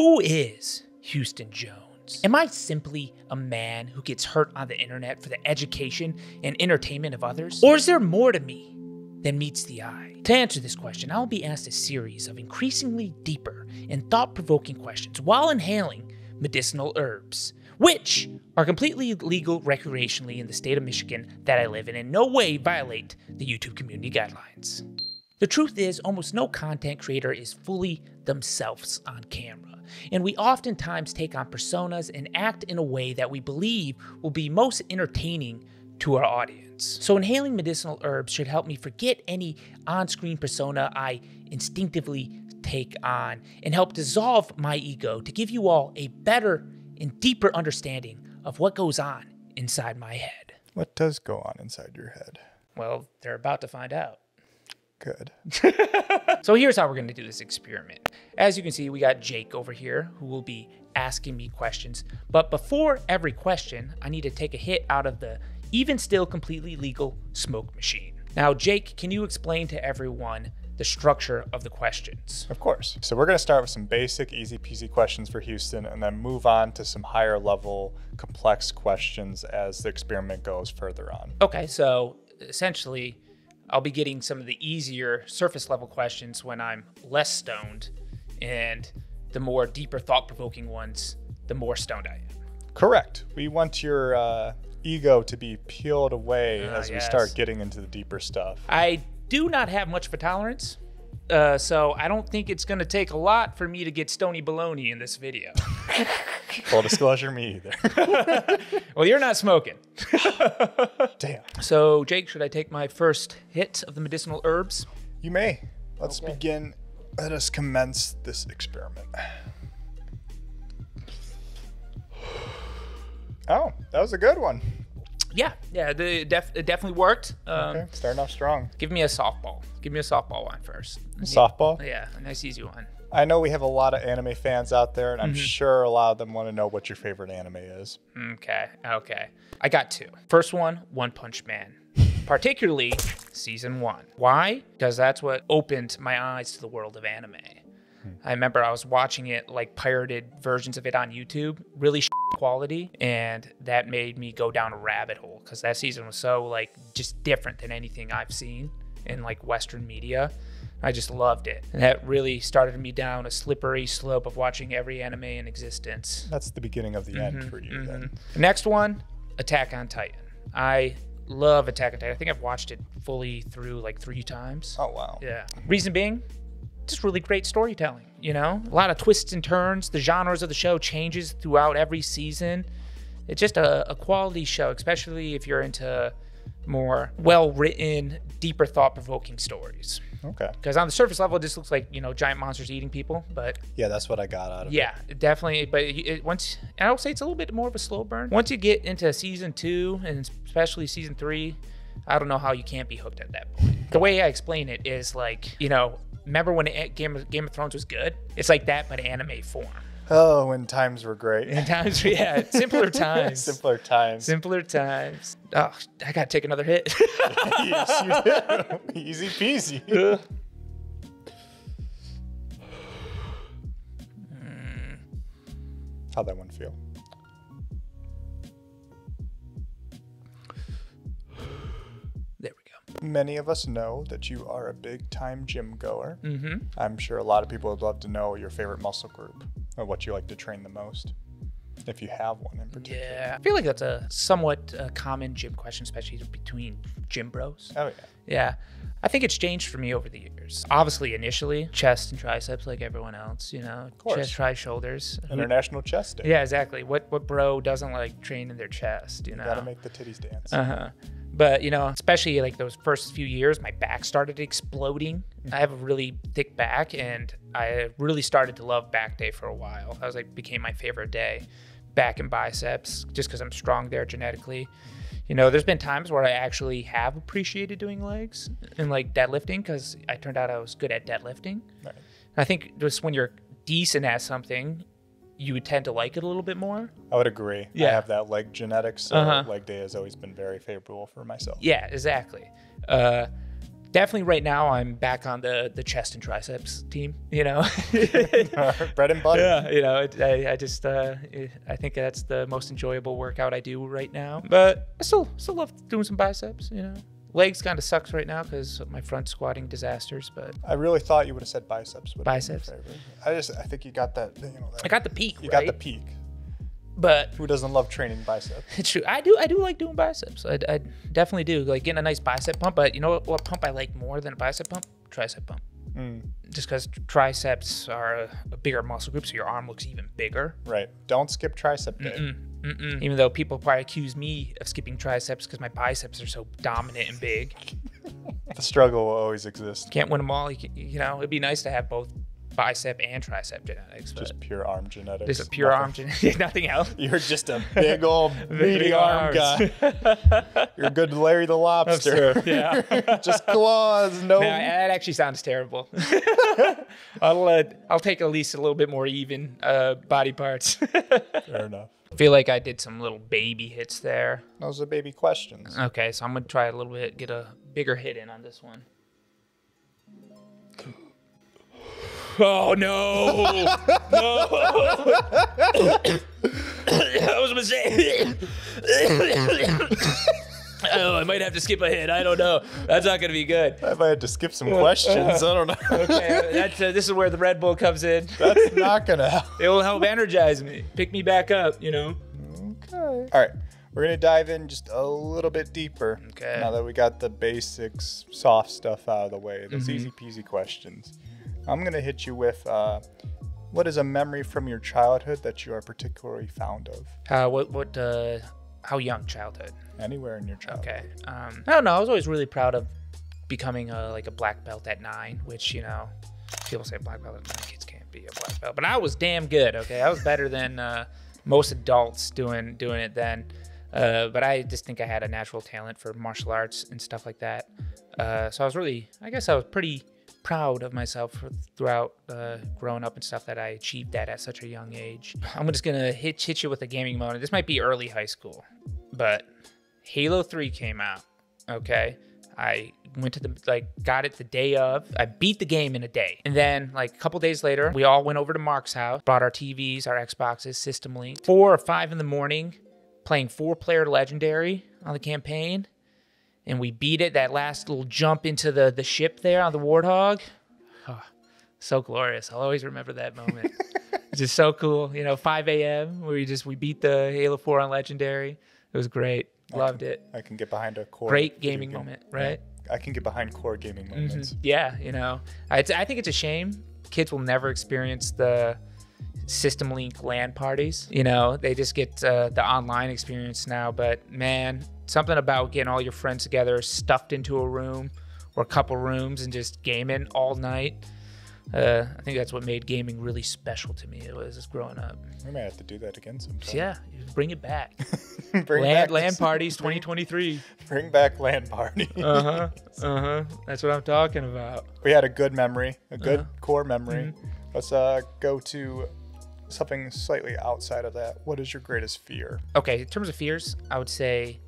Who is Houston Jones? Am I simply a man who gets hurt on the internet for the education and entertainment of others? Or is there more to me than meets the eye? To answer this question, I'll be asked a series of increasingly deeper and thought-provoking questions while inhaling medicinal herbs, which are completely legal recreationally in the state of Michigan that I live in and no way violate the YouTube community guidelines. The truth is, almost no content creator is fully themselves on camera, and we oftentimes take on personas and act in a way that we believe will be most entertaining to our audience. So inhaling medicinal herbs should help me forget any on-screen persona I instinctively take on and help dissolve my ego to give you all a better and deeper understanding of what goes on inside my head. What does go on inside your head? Well, they're about to find out. Good. So here's how we're going to do this experiment. As you can see, we got Jake over here who will be asking me questions. But before every question, I need to take a hit out of the even still completely legal smoke machine. Now, Jake, can you explain to everyone the structure of the questions? Of course. So we're going to start with some basic, easy peasy questions for Houston and then move on to some higher level, complex questions as the experiment goes further on. Okay, so essentially, I'll be getting some of the easier surface level questions when I'm less stoned, and the more deeper thought-provoking ones, the more stoned I am. Correct. We want your ego to be peeled away as yes. We start getting into the deeper stuff. I do not have much of a tolerance, so I don't think it's going to take a lot for me to get stony baloney in this video. Full disclosure, me either. Well, you're not smoking. Damn. So, Jake, should I take my first hit of the medicinal herbs? You may. Let's begin. Let us commence this experiment. Oh, that was a good one. Yeah, it definitely worked. Okay, starting off strong. Give me a softball. Give me a softball one first. Softball? Yeah, a nice easy one. I know we have a lot of anime fans out there, and I'm sure a lot of them want to know what your favorite anime is. Okay. I got two. First one, One Punch Man. Particularly season 1. Why? Because that's what opened my eyes to the world of anime. I remember I was watching it, like pirated versions of it on YouTube, really shit quality, and that made me go down a rabbit hole because that season was so like just different than anything I've seen in like Western media. I just loved it. And that really started me down a slippery slope of watching every anime in existence. That's the beginning of the end for you then. Next one, Attack on Titan. I love Attack on Titan. I think I've watched it fully through like 3 times. Oh, wow. Yeah. Reason being, just really great storytelling, you know? A lot of twists and turns. The genres of the show changes throughout every season. It's just a quality show, especially if you're into more well-written, deeper thought-provoking stories. Okay. Because on the surface level, it just looks like, you know, giant monsters eating people, but... Yeah, that's what I got out of it. Yeah, definitely. But once... And I would say it's a little bit more of a slow burn. Once you get into season 2, and especially season 3, I don't know how you can't be hooked at that point. The way I explain it is like, you know, remember when Game of Thrones was good? It's like that, but anime form. Oh, when times were great. And times, yeah, simpler times. Simpler times. Simpler times. Oh, I got to take another hit. Yes, you do. Easy peasy. How'd that one feel? There we go. Many of us know that you are a big-time gym goer. I'm sure a lot of people would love to know your favorite muscle group. Or what you like to train the most, if you have one in particular. Yeah, I feel like that's a somewhat common gym question, especially between gym bros. Oh, yeah. Yeah, I think it's changed for me over the years. Obviously, initially, chest and triceps like everyone else, you know, chest, tri, shoulders. International Chest Day. Yeah, exactly. What bro doesn't like training their chest, you know? Gotta make the titties dance. But, you know, especially like those first few years, my back started exploding. I have a really thick back, and I really started to love back day for a while. I was like, became my favorite day, back and biceps, just because I'm strong there genetically. You know, there's been times where I actually have appreciated doing legs and like deadlifting, because I turned out I was good at deadlifting. Right. I think just when you're decent at something, you would tend to like it a little bit more. I would agree. Yeah. I have that leg genetics, so leg day has always been very favorable for myself. Yeah, exactly. definitely right now I'm back on the chest and triceps team, you know. Bread and butter. Yeah, you know, I think that's the most enjoyable workout I do right now. But I still love doing some biceps, you know. Legs kind of sucks right now because of my front squatting disasters, but I really thought you would have said biceps. Biceps. I think you got that. You know, that I got the peak. You right? got the peak. But who doesn't love training biceps? It's true. I do like doing biceps. I definitely do like getting a nice bicep pump. But you know what pump I like more than a bicep pump? Tricep pump. Mm. Just because triceps are a bigger muscle group, so your arm looks even bigger. Right. Don't skip tricep day. Mm-mm. Even though people probably accuse me of skipping triceps because my biceps are so dominant and big. The struggle will always exist. Can't win them all. You know, it'd be nice to have both bicep and tricep genetics. Just pure arm genetics. Just a pure arm genetics, nothing else. You're just a big old meaty arm guy. You're good Larry the Lobster. Yeah. Just claws, no. Now, that actually sounds terrible. I'll take at least a little bit more even body parts. Fair enough. I feel like I did some little baby hits there. Those are baby questions. Okay, so I'm going to try a little bit, get a bigger hit in on this one. Oh, no. No. That was a mistake. Oh, I might have to skip ahead. I don't know. That's not going to be good. I might have to skip some questions. I don't know. Okay, that's, this is where the Red Bull comes in. That's not going to help. It will help energize me. Pick me back up, you know. Okay. All right. We're going to dive in just a little bit deeper. Okay. Now that we got the basics, soft stuff out of the way, those easy peasy questions. I'm going to hit you with, what is a memory from your childhood that you are particularly fond of? How young childhood? Anywhere in your childhood. Okay. I don't know. I was always really proud of becoming like a black belt at 9, which, you know, people say black belt at 9, kids can't be a black belt. But I was damn good, okay? I was better than most adults doing it then. But I just think I had a natural talent for martial arts and stuff like that. So I was really, I guess I was pretty proud of myself throughout growing up and stuff that I achieved that at such a young age. I'm just gonna hit you with a gaming moment. This might be early high school, but Halo 3 came out. Okay, I went to got it the day of. I beat the game in a day, and then like a couple days later, we all went over to Mark's house, brought our TVs, our Xboxes, System League, 4 or 5 in the morning, playing 4-player Legendary on the campaign. And we beat it, that last little jump into the ship there on the Warthog. Oh, so glorious. I'll always remember that moment. It's just so cool. You know, 5 a.m. where we beat the Halo 4 on Legendary. It was great. Loved it. I can get behind a core. Great gaming moment, right? Yeah. I can get behind core gaming moments. Yeah, you know. I think it's a shame. Kids will never experience the System Link LAN parties. You know, they just get the online experience now, but man, something about getting all your friends together, stuffed into a room or a couple rooms and just gaming all night. I think that's what made gaming really special to me. It was just growing up. We might have to do that again sometime. Yeah, bring it back. LAN parties 2023. Bring back LAN parties. That's what I'm talking about. We had a good memory, a good core memory. Let's go to something slightly outside of that. What is your greatest fear? Okay, in terms of fears, I would say,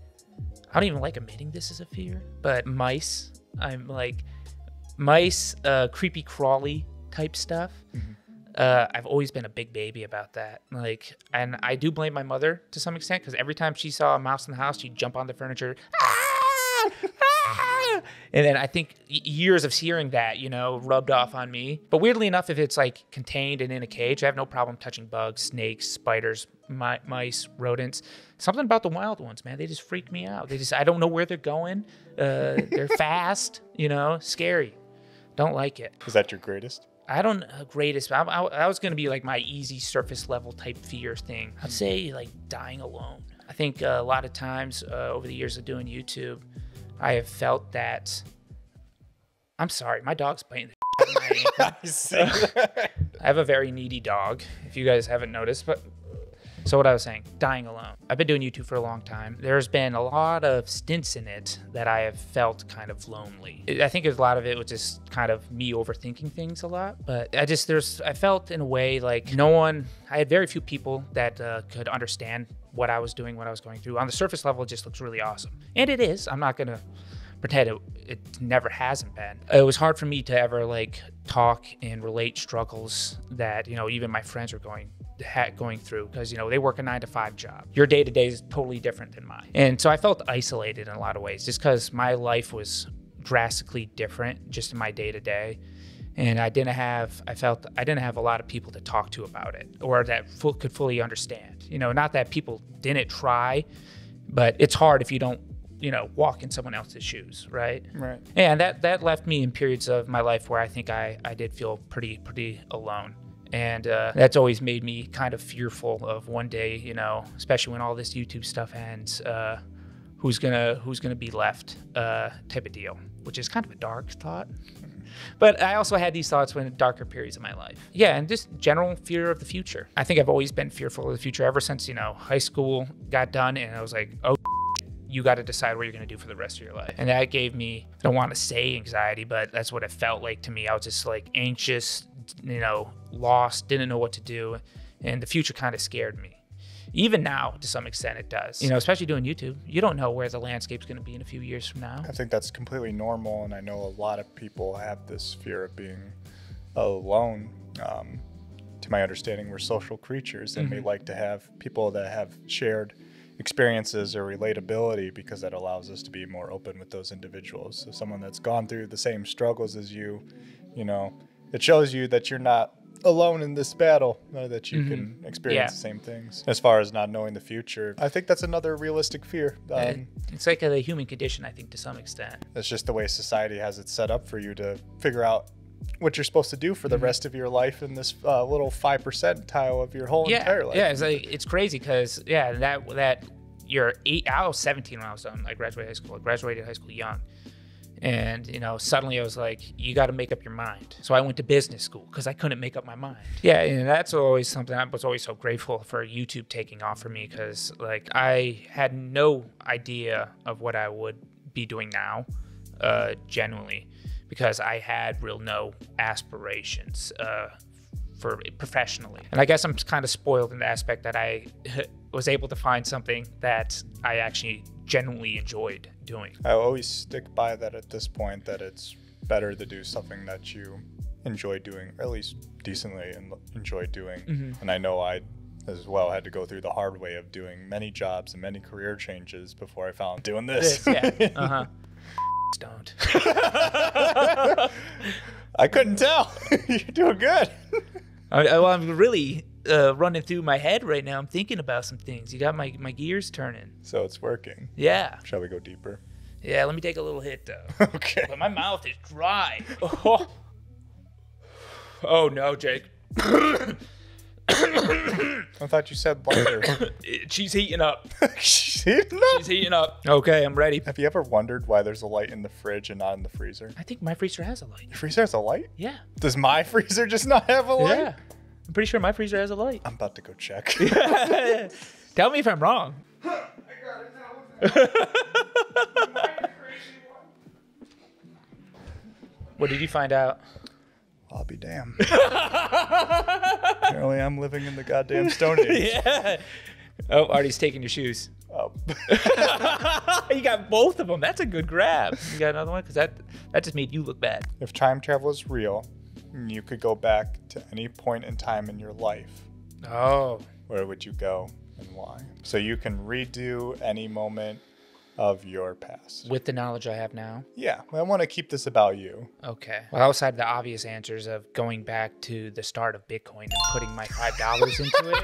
I don't even like admitting this is a fear, but mice. I'm like mice, creepy crawly type stuff. I've always been a big baby about that. Like, and I do blame my mother to some extent because every time she saw a mouse in the house, she'd jump on the furniture. Ah! Ah! And then I think years of hearing that, you know, rubbed off on me. But weirdly enough, if it's like contained and in a cage, I have no problem touching bugs, snakes, spiders, mice, rodents. Something about the wild ones, man, they just freak me out. They just, I don't know where they're going. They're fast, you know, scary. Don't like it. Is that your greatest? I don't know, greatest. I was going to be like my easy surface level type fear thing. I'd say like dying alone. I think a lot of times over the years of doing YouTube, I have felt that, I'm sorry, my dog's biting the shit out of my ankle. I have a very needy dog, if you guys haven't noticed, but so what I was saying, dying alone. I've been doing YouTube for a long time. There's been a lot of stints in it that I have felt kind of lonely. I think a lot of it was just kind of me overthinking things a lot, but I felt in a way like I had very few people that could understand what I was doing, what I was going through. On the surface level, it just looks really awesome. And it is, I'm not gonna pretend it never hasn't been. It was hard for me to ever like talk and relate struggles that, you know, even my friends were going through, because, you know, they work a 9-to-5 job. Your day-to-day is totally different than mine. And so I felt isolated in a lot of ways just because my life was drastically different just in my day-to-day. And I didn't have a lot of people to talk to about it, or that could fully understand, you know, not that people didn't try, but it's hard if you don't, you know, walk in someone else's shoes, right? Right. And that left me in periods of my life where I think I did feel pretty alone. And that's always made me kind of fearful of one day, you know, especially when all this YouTube stuff ends, who's gonna be left type of deal, which is kind of a dark thought. But I also had these thoughts when darker periods of my life. Yeah, and just general fear of the future. I think I've always been fearful of the future ever since, you know, high school got done and I was like, oh, you got to decide what you're going to do for the rest of your life. And that gave me, I don't want to say anxiety, but that's what it felt like to me. I was just like anxious, you know, lost, didn't know what to do. And the future kind of scared me. Even now, to some extent, it does. You know, especially doing YouTube, you don't know where the landscape's going to be in a few years from now. I think that's completely normal, and I know a lot of people have this fear of being alone. To my understanding, we're social creatures, and we like to have people that have shared experiences or relatability, because that allows us to be more open with those individuals. So someone that's gone through the same struggles as you, you know, it shows you that you're not alone in this battle, that you can experience the same things. As far as not knowing the future, I think that's another realistic fear. It's like a human condition, I think, to some extent. That's just the way society has it set up for you to figure out what you're supposed to do for the rest of your life in this little 5% of your whole entire life. Yeah, it's like, it's crazy because, yeah, that you're I was 17 when I was done. I graduated high school. I graduated high school young. And, you know, suddenly I was like, you got to make up your mind. So I went to business school because I couldn't make up my mind. Yeah, and that's always something. I was always so grateful for YouTube taking off for me, because, like, I had no idea of what I would be doing now, genuinely, because I had real no aspirations for professionally. And I guess I'm kind of spoiled in the aspect that I was able to find something that I actually genuinely enjoyed doing. I always stick by that at this point, that it's better to do something that you enjoy doing, or at least decently and enjoy doing. And I know I as well had to go through the hard way of doing many jobs and many career changes before I found doing this. Don't. I couldn't tell. You're doing good. I'm really running through my head right now. I'm thinking about some things. You got my gears turning. So it's working. Yeah. Shall we go deeper? Yeah, let me take a little hit, though. Okay. But my mouth is dry. Oh no, Jake. I thought you said lighter. She's heating up. She's heating up? She's heating up. Okay, I'm ready. Have you ever wondered why there's a light in the fridge and not in the freezer? I think my freezer has a light. Your freezer has a light? Yeah. Does my freezer just not have a light? Yeah. I'm pretty sure my freezer has a light. I'm about to go check. Tell me if I'm wrong. I got it now. What did you find out? I'll be damned. Apparently I'm living in the goddamn Stone Age. Yeah. Oh, Artie's taking your shoes. Oh. You got both of them. That's a good grab. You got another one? Because that just made you look bad. If time travel is real, you could go back to any point in time in your life. Oh. Where would you go and why? So you can redo any moment of your past with the knowledge I have now. Yeah, I want to keep this about you. Okay, well, outside the obvious answers of going back to the start of Bitcoin and putting my $5 into it,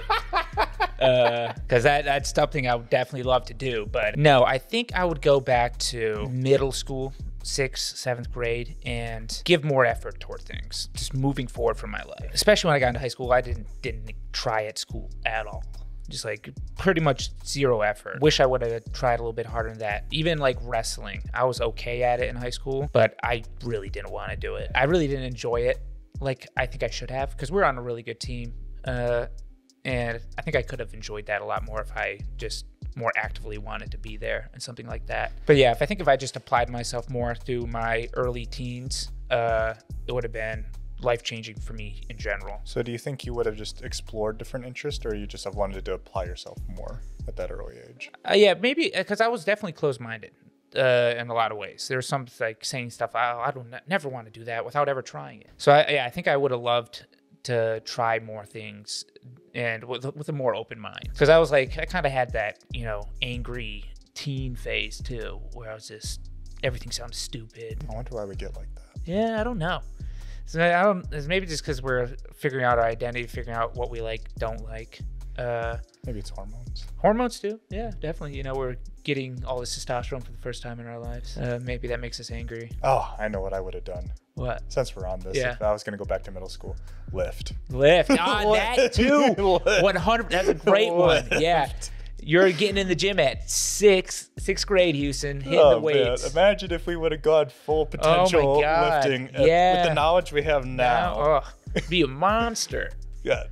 because that's something I would definitely love to do. But no, I think I would go back to middle school, 6th, 7th grade, and give more effort toward things, just moving forward from my life. Especially when I got into high school, I didn't try at school at all. Just like pretty much zero effort. Wish I would have tried a little bit harder than that. Even like wrestling, I was okay at it in high school, but I really didn't want to do it. I really didn't enjoy it like I think I should have, because we're on a really good team. And I think I could have enjoyed that a lot more if I just more actively wanted to be there and something like that. But yeah, if I just applied myself more through my early teens, it would have been life-changing for me in general. So do you think you would have just explored different interests, or you just have wanted to apply yourself more at that early age? Yeah, maybe, because I was definitely closed-minded. in a lot of ways. There's some like saying stuff, oh, I don't never want to do that without ever trying it. So I think I would have loved to try more things and with a more open mind. Because I was like, I kind of had that, you know, angry teen phase too, where I was just, everything sounds stupid. I wonder why we get like that. Yeah, I don't know. So I don't, it's maybe just because we're figuring out our identity, figuring out what we like, don't like. Maybe it's hormones. Hormones too. Yeah, definitely. You know, we're getting all this testosterone for the first time in our lives. Maybe that makes us angry. Oh, I know what I would have done. What? Since we're on this, yeah. If I was going to go back to middle school, Lyft. Lyft. Oh, that too. 100. That's a great one. Yeah. You're getting in the gym at sixth grade, Houston, hitting the weights. Man. Imagine if we would have gone full potential lifting with the knowledge we have now. Oh, be a monster. Yeah.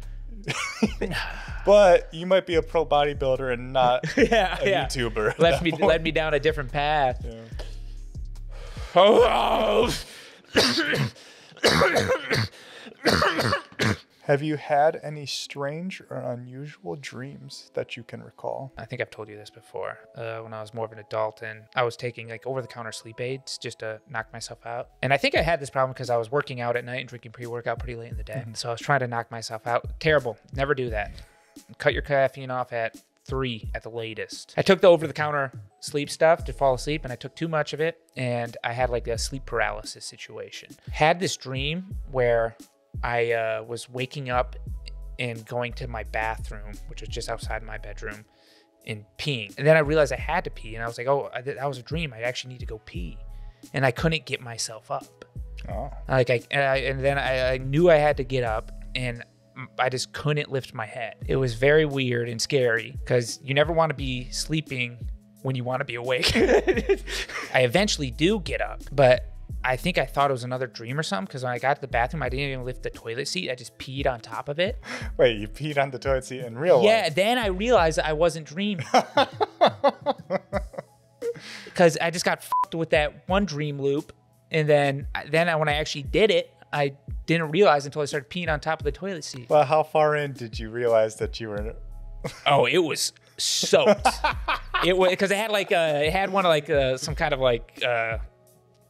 But you might be a pro bodybuilder and not a YouTuber. Led me down a different path. Yeah. Have you had any strange or unusual dreams that you can recall? I think I've told you this before. When I was more of an adult and I was taking like over-the-counter sleep aids just to knock myself out. And I think I had this problem because I was working out at night and drinking pre-workout pretty late in the day. Mm-hmm. So I was trying to knock myself out. Terrible. Never do that. Cut your caffeine off at 3 at the latest. I took the over-the-counter sleep stuff to fall asleep and I took too much of it. And I had like a sleep paralysis situation. Had this dream where I was waking up and going to my bathroom, which was just outside my bedroom, and peeing. And then I realized I had to pee. And I was like, oh, that was a dream. I actually need to go pee. And I couldn't get myself up. Oh. Like I knew I had to get up and I just couldn't lift my head. It was very weird and scary because you never want to be sleeping when you want to be awake. I eventually do get up, but I think I thought it was another dream or something because when I got to the bathroom, I didn't even lift the toilet seat. I just peed on top of it. Wait, you peed on the toilet seat in real life? Yeah, then I realized I wasn't dreaming. Because I just got f***ed with that one dream loop. And then when I actually did it, I didn't realize until I started peeing on top of the toilet seat. Well, how far in did you realize that you were... Oh, it was soaked. It was because it had one of like some kind of like...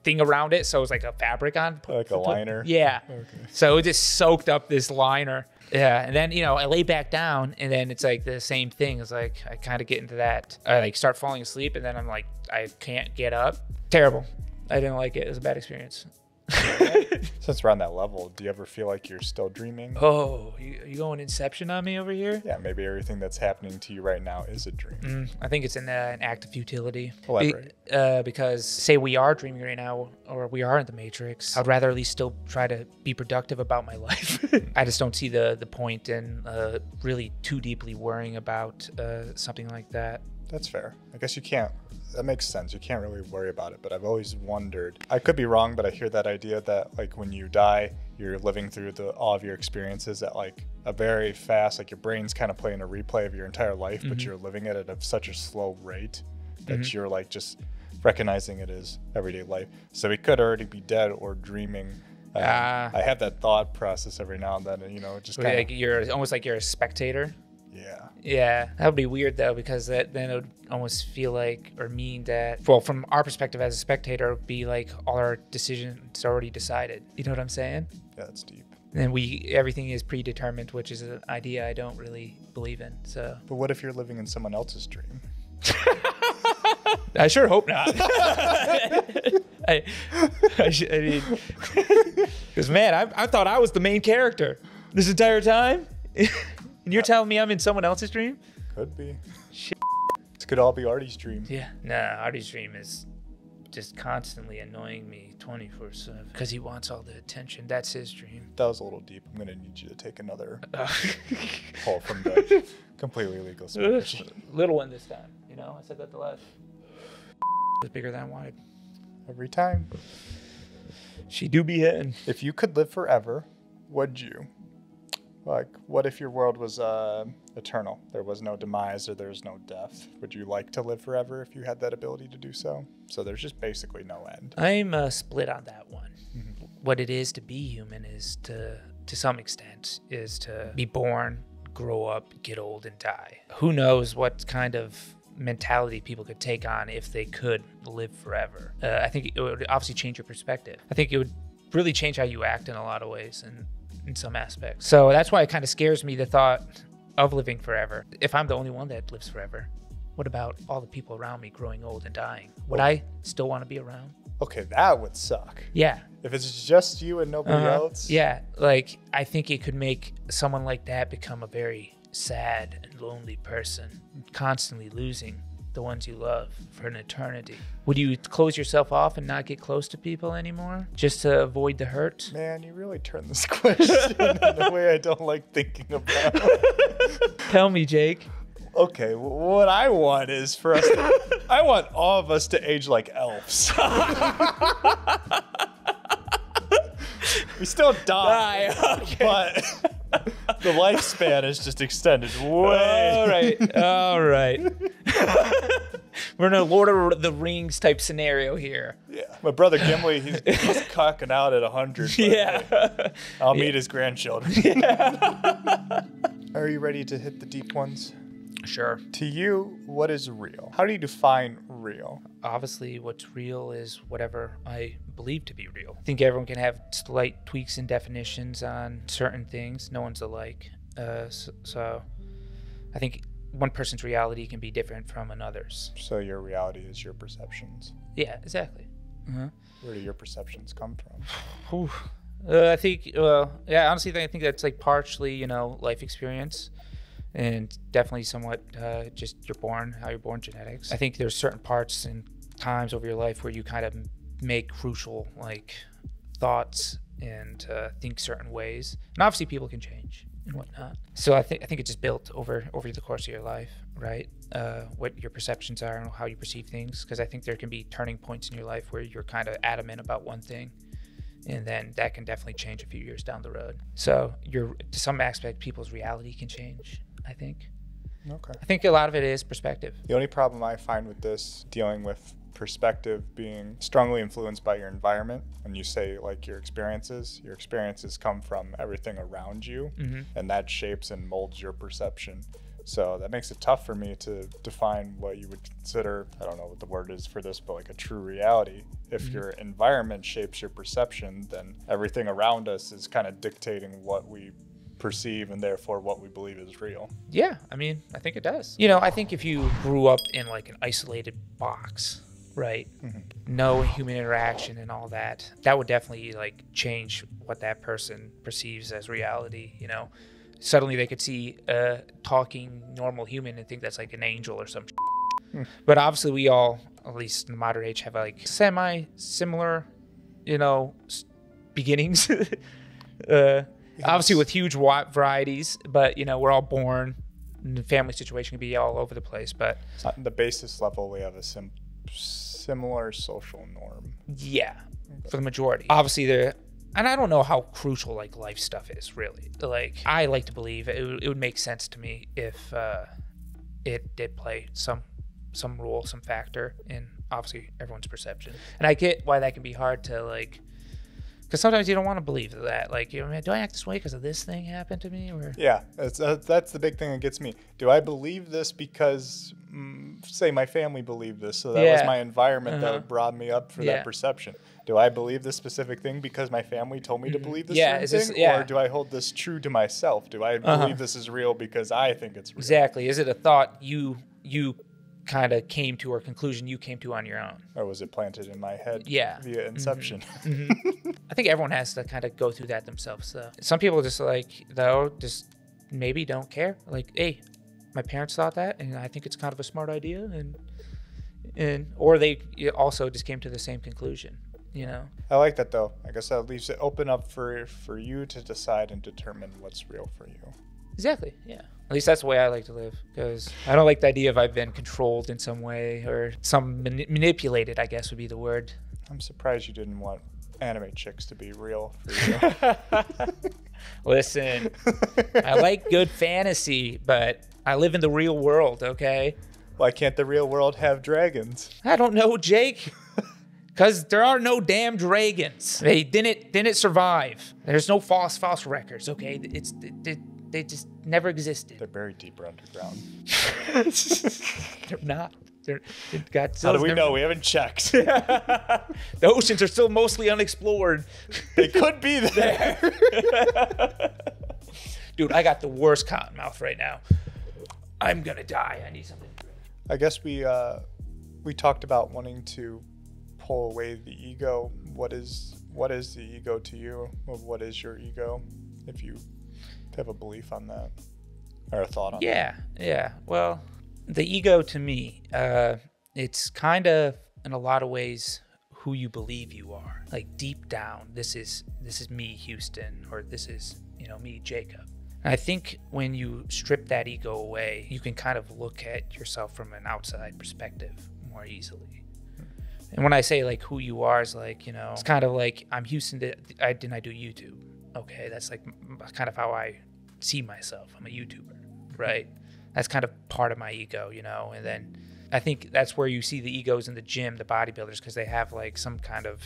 thing around it, so it was like a fabric on, like a liner. Yeah. Okay. So it just soaked up this liner. Yeah. And then, you know, I lay back down and then it's like the same thing. It's like I kind of get into that. I like start falling asleep and then I'm like, I can't get up. Terrible. I didn't like it. It was a bad experience. Since we're on that level, do you ever feel like you're still dreaming? Oh, you going Inception on me over here? Yeah, maybe everything that's happening to you right now is a dream. I think it's an act of futility. Elaborate. Because say we are dreaming right now, or we are in the Matrix, I'd rather at least still try to be productive about my life. I just don't see the point in really too deeply worrying about something like that. That's fair. I guess you can't. That makes sense. You can't really worry about it, but I've always wondered. I could be wrong, but I hear that idea that like when you die, you're living through all of your experiences at like a very fast, like your brain's kind of playing a replay of your entire life, but you're living it at such a slow rate that you're like just recognizing it as everyday life. So we could already be dead or dreaming. I have that thought process every now and then, and, you know, just kind of like you're almost like you're a spectator. Yeah. Yeah. That would be weird though, because then it would almost feel like, or mean that, well, from our perspective as a spectator, it would be like all our decisions already decided. You know what I'm saying? Yeah, that's deep. And everything is predetermined, which is an idea I don't really believe in, so. But what if you're living in someone else's dream? I sure hope not. I mean, because man, I thought I was the main character this entire time. And you're telling me I'm in someone else's dream? Could be. Shit. It could all be Artie's dream. Yeah. Nah, Artie's dream is just constantly annoying me 24/7 because he wants all the attention. That's his dream. That was a little deep. I'm going to need you to take another pull from the completely legal speech. Little one this time. You know, I said that the last. It's bigger than wide. Every time. She do be hitting. If you could live forever, would you? Like, what if your world was eternal? There was no demise or there's no death. Would you like to live forever if you had that ability to do so? So there's just basically no end. I'm split on that one. What it is to be human is to some extent, is to be born, grow up, get old, and die. Who knows what kind of mentality people could take on if they could live forever. I think it would obviously change your perspective. I think it would really change how you act in a lot of ways and in some aspects. So that's why it kind of scares me, the thought of living forever. If I'm the only one that lives forever, what about all the people around me growing old and dying? Would I still want to be around? Okay, that would suck. Yeah. If it's just you and nobody else. Yeah, like I think it could make someone like that become a very sad and lonely person, constantly losing the ones you love for an eternity. Would you close yourself off and not get close to people anymore just to avoid the hurt? Man, you really turn this question in a way I don't like thinking about. Tell me, Jake. Okay, what I want is for us, I want all of us to age like elves. We still die, okay. But the lifespan is just extended way. All right, all right. We're in a Lord of the Rings type scenario here. Yeah, my brother Gimli, he's cocking out at 100. Yeah. Hey, I'll meet his grandchildren. Yeah. Are you ready to hit the deep ones? Sure. To you, what is real? How do you define real? Obviously, what's real is whatever I believe to be real. I think everyone can have slight tweaks in definitions on certain things. No one's alike. So I think one person's reality can be different from another's. So your reality is your perceptions. Yeah, exactly. Uh-huh. Where do your perceptions come from? I think, yeah, honestly, I think that's like partially, you know, life experience. And definitely somewhat just you're born, how you're born, genetics. I think there's certain parts and times over your life where you kind of make crucial like thoughts and think certain ways. And obviously people can change and whatnot. So I think it's just built over the course of your life, right? What your perceptions are and how you perceive things. Because I think there can be turning points in your life where you're kind of adamant about one thing. And then that can definitely change a few years down the road. So to some aspect, people's reality can change. I think. Okay. I think a lot of it is perspective. The only problem I find with this, dealing with perspective being strongly influenced by your environment, when you say like your experiences come from everything around you, and that shapes and molds your perception. So that makes it tough for me to define what you would consider, I don't know what the word is for this, but like a true reality. If your environment shapes your perception, then everything around us is kind of dictating what we perceive and therefore what we believe is real. Yeah, I mean, I think it does. You know, I think if you grew up in like an isolated box, right? No human interaction and all that, that would definitely like change what that person perceives as reality, you know? Suddenly they could see a talking normal human and think that's like an angel or some shit. But obviously we all, at least in the modern age, have like semi-similar, you know, beginnings. Yes. Obviously with huge varieties, but you know, we're all born and the family situation can be all over the place, but on the basis level, we have a similar social norm. Yeah, okay. For the majority. Obviously and I don't know how crucial like life stuff is really. Like I like to believe it would make sense to me if it did play some role, some factor in obviously everyone's perception. And I get why that can be hard to like, because sometimes you don't want to believe that. Like, you know, man, do I act this way because of this thing happened to me? Or yeah, that's the big thing that gets me. Do I believe this because, say, my family believed this, so that was my environment that brought me up for that perception? Do I believe this specific thing because my family told me to believe this thing? Or do I hold this true to myself? Do I believe this is real because I think it's real? Exactly. Is it a thought you kind of came to, or conclusion you came to on your own? Or was it planted in my head via inception? I think everyone has to kind of go through that themselves, though. Some people just like, though, just maybe don't care. Like, hey, my parents thought that, and I think it's kind of a smart idea. Or they also just came to the same conclusion, you know? I like that, though. I guess that leaves it open up for you to decide and determine what's real for you. Exactly, yeah. At least that's the way I like to live, because I don't like the idea of I've been controlled in some way, or some manipulated, I guess would be the word. I'm surprised you didn't want anime chicks to be real for you. Listen, I like good fantasy, but I live in the real world, okay? Why can't the real world have dragons? I don't know, Jake. Because there are no damn dragons. They didn't survive. There's no false records, okay? It's They just never existed. They're buried deeper underground. They're not. They're Godzilla's. How do we know? We haven't checked. The oceans are still mostly unexplored. They could be there. Dude, I got the worst cottonmouth right now. I'm gonna die. I need something to drink. I guess we talked about wanting to pull away the ego. What is the ego to you? What is your ego? If you have a belief on that or a thought on that. Yeah. Well, the ego to me, it's kind of in a lot of ways who you believe you are. Like deep down, this is me, Houston, or this is, you know, me, Jacob. And I think when you strip that ego away, you can kind of look at yourself from an outside perspective more easily. And when I say like who you are is like, you know, it's kind of like I'm Houston. I do YouTube. Okay, that's like kind of how I see myself. I'm a YouTuber, right? That's kind of part of my ego, you know? And then I think that's where you see the egos in the gym, the bodybuilders, because they have like some kind of,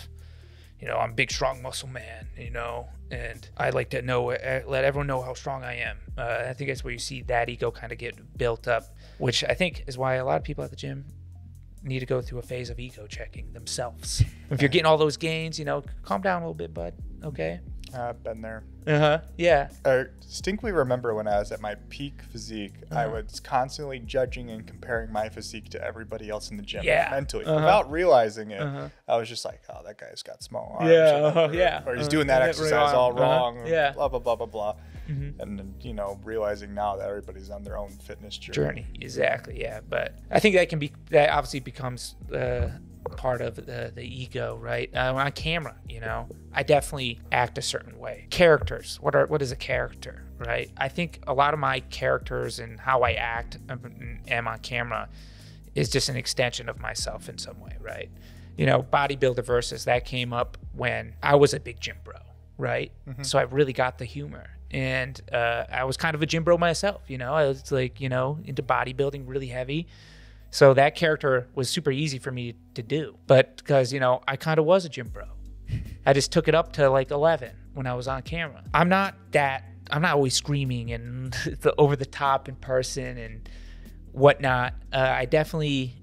you know, I'm big, strong muscle man, you know? And I like to know, let everyone know how strong I am. I think that's where you see that ego kind of get built up, which I think is why a lot of people at the gym need to go through a phase of ego checking themselves. If you're getting all those gains, you know, calm down a little bit, bud, okay? I've been there. Yeah. I distinctly remember when I was at my peak physique, I was constantly judging and comparing my physique to everybody else in the gym mentally. Without realizing it, I was just like, oh, that guy's got small arms. Or he's doing that exercise all wrong. Blah, blah, blah, blah, blah. And then, you know, realizing now that everybody's on their own fitness journey. Exactly, yeah. But I think that can be, that obviously becomes part of the ego, right? On camera, you know, I definitely act a certain way. Characters, what is a character, right? I think a lot of my characters and how I act and am on camera is just an extension of myself in some way, right? You know, bodybuilder versus, that came up when I was a big gym bro, right? So I really got the humor. And I was kind of a gym bro myself, you know? I was like, you know, into bodybuilding really heavy. So that character was super easy for me to do, but because, you know, I kind of was a gym bro. I just took it up to like 11 when I was on camera. I'm not always screaming and over the top in person and whatnot. I definitely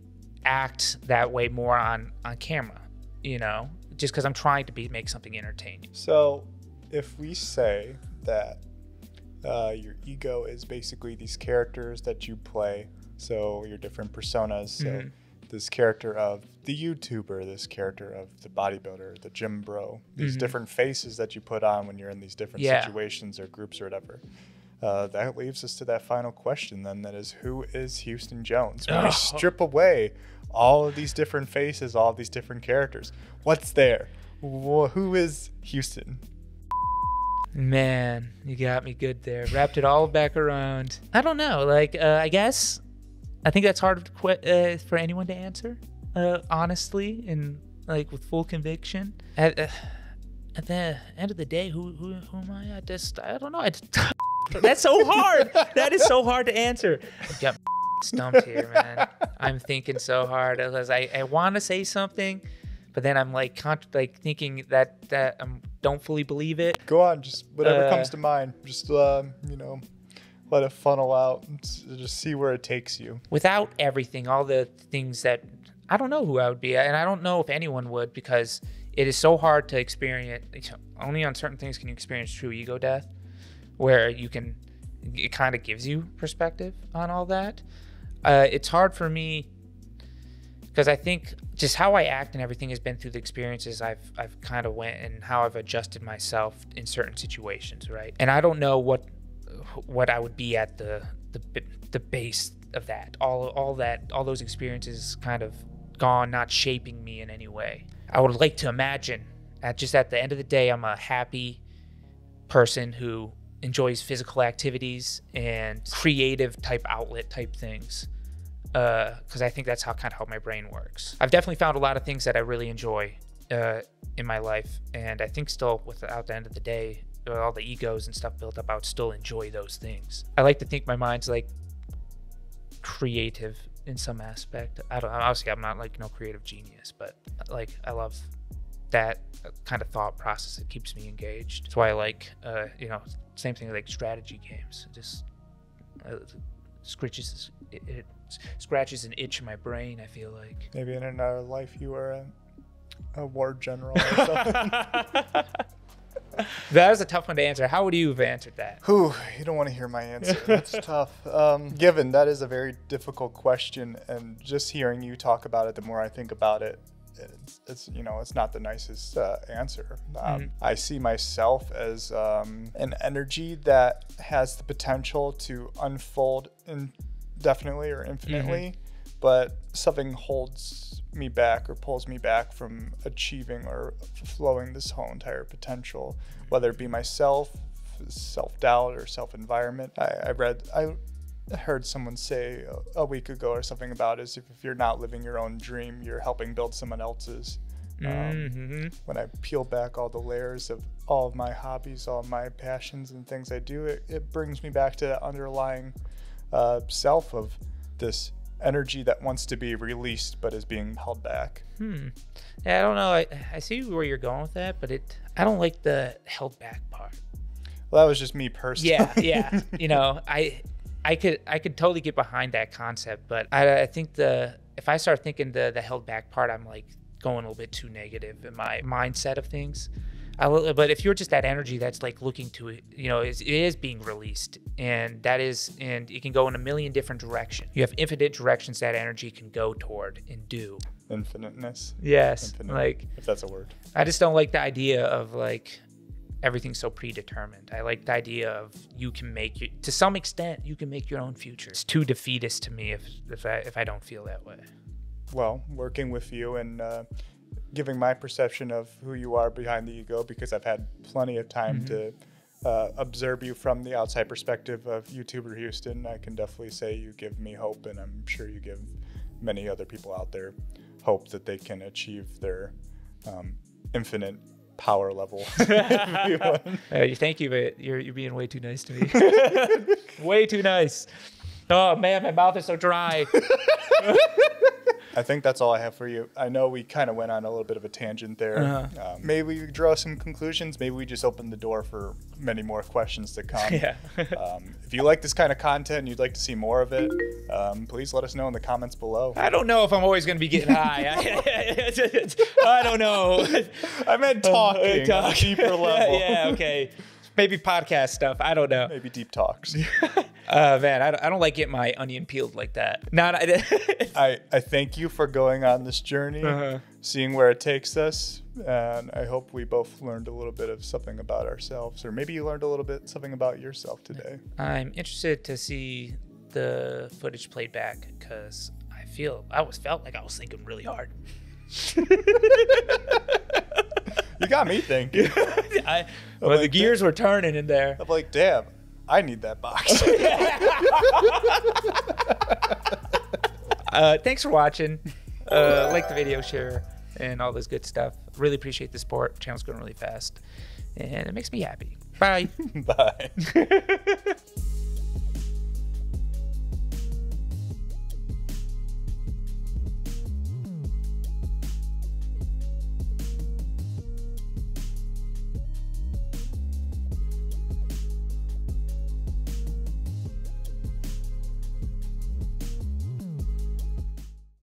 act that way more on camera, you know, just because I'm trying to make something entertaining. So if we say that your ego is basically these characters that you play, so your different personas, so this character of the YouTuber, this character of the bodybuilder, the gym bro, these different faces that you put on when you're in these different situations or groups or whatever. That leaves us to that final question then, that is, who is Houston Jones? When we strip away all of these different faces, all of these different characters, what's there? Who is Houston? Man, you got me good there. Wrapped it all back around. I don't know, like, I guess... I think that's hard for anyone to answer, honestly, and like with full conviction. At the end of the day, who am I? I don't know. That's so hard. That is so hard to answer. I got stumped here, man. I'm thinking so hard. I want to say something, but then I'm like thinking that I don't fully believe it. Go on, just whatever comes to mind. Just you know. Let it funnel out and just see where it takes you. Without everything, all the things that, I don't know who I would be. And I don't know if anyone would, because it is so hard to experience. Only on certain things can you experience true ego death, where you can, it kind of gives you perspective on all that. It's hard for me, because I think just how I act and everything has been through the experiences I've kind of went and how I've adjusted myself in certain situations, right? And I don't know what I would be at the base of that. All those experiences kind of gone, not shaping me in any way. I would like to imagine that just at the end of the day, I'm a happy person who enjoys physical activities and creative type outlet type things. Cause I think that's kind of how my brain works. I've definitely found a lot of things that I really enjoy in my life. And I think still without the end of the day, all the egos and stuff built up, I would still enjoy those things. I like to think my mind's like creative in some aspect. I don't, obviously I'm not like no creative genius, but like I love that kind of thought process, it keeps me engaged. That's why I like, you know, same thing like strategy games. It just scratches an itch in my brain, I feel like. Maybe in another life you were a war general or something. That was a tough one to answer. How would you have answered that? Whew, you don't want to hear my answer. That's tough. Given that is a very difficult question, and just hearing you talk about it, the more I think about it, it's you know, it's not the nicest answer. I see myself as an energy that has the potential to unfold indefinitely or infinitely, but something holds me back or pulls me back from achieving or flowing this whole entire potential, whether it be myself, self-doubt, or self-environment. I heard someone say a week ago or something about is if you're not living your own dream, you're helping build someone else's. When I peel back all the layers of all of my hobbies, all of my passions and things I do, it brings me back to the underlying self of this energy that wants to be released but is being held back. Yeah, I don't know. I see where you're going with that, but I don't like the held back part. Well, that was just me personally. Yeah, yeah. You know, I could totally get behind that concept, but I think if I start thinking the held back part, I'm like going a little bit too negative in my mindset of things. But if you're just that energy that's like looking to it, you know, it is being released, and and it can go in a million different directions. You have infinite directions that energy can go toward and do. Infiniteness. Yes. Infinite, like, if that's a word. I just don't like the idea of like everything's so predetermined. I like the idea of you can make your, to some extent, you can make your own future. It's too defeatist to me if I don't feel that way. Well, working with you and, giving my perception of who you are behind the ego, because I've had plenty of time to observe you from the outside perspective of YouTuber Houston, I can definitely say you give me hope, and I'm sure you give many other people out there hope that they can achieve their infinite power level. Thank you, but you're being way too nice to me. Way too nice. Oh man, my mouth is so dry. I think that's all I have for you. I know we kind of went on a little bit of a tangent there. Maybe we draw some conclusions. Maybe we just open the door for many more questions to come. Yeah. If you like this kind of content and you'd like to see more of it, please let us know in the comments below. I don't know if I'm always going to be getting high. I don't know. I meant talking on a deeper level. Yeah, okay. Maybe podcast stuff. I don't know. Maybe deep talks. Man, I don't like getting my onion peeled like that. I thank you for going on this journey, seeing where it takes us. And I hope we both learned a little bit of something about ourselves, or maybe you learned a little bit something about yourself today. I'm interested to see the footage played back, because I felt like I was thinking really hard. You got me thinking. Well, the gears were turning in there. I'm like, damn, I need that box. Thanks for watching. Like the video, share, and all this good stuff. Really appreciate the support. Channel's going really fast, and it makes me happy. Bye. Bye.